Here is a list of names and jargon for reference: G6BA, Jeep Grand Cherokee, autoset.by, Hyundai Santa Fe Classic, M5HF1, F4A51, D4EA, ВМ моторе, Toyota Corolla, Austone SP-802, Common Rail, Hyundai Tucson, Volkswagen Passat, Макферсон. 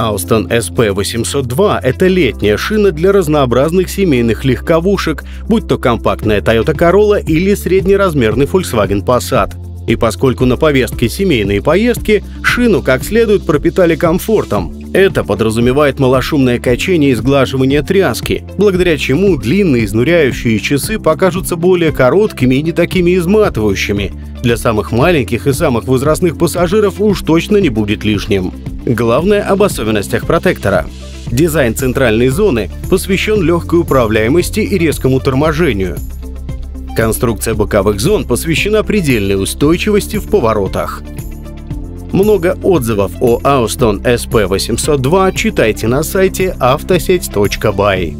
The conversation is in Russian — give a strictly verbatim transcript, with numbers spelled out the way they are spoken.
Austone эс пэ восемьсот два – это летняя шина для разнообразных семейных легковушек, будь то компактная Toyota Corolla или среднеразмерный Volkswagen Passat. И поскольку на повестке семейные поездки, шину как следует пропитали комфортом. Это подразумевает малошумное качение и сглаживание тряски, благодаря чему длинные изнуряющие часы покажутся более короткими и не такими изматывающими. Для самых маленьких и самых возрастных пассажиров уж точно не будет лишним. Главное об особенностях протектора. Дизайн центральной зоны посвящен легкой управляемости и резкому торможению. Конструкция боковых зон посвящена предельной устойчивости в поворотах. Много отзывов о Austone эс пэ восемьсот два читайте на сайте автосеть точка бай.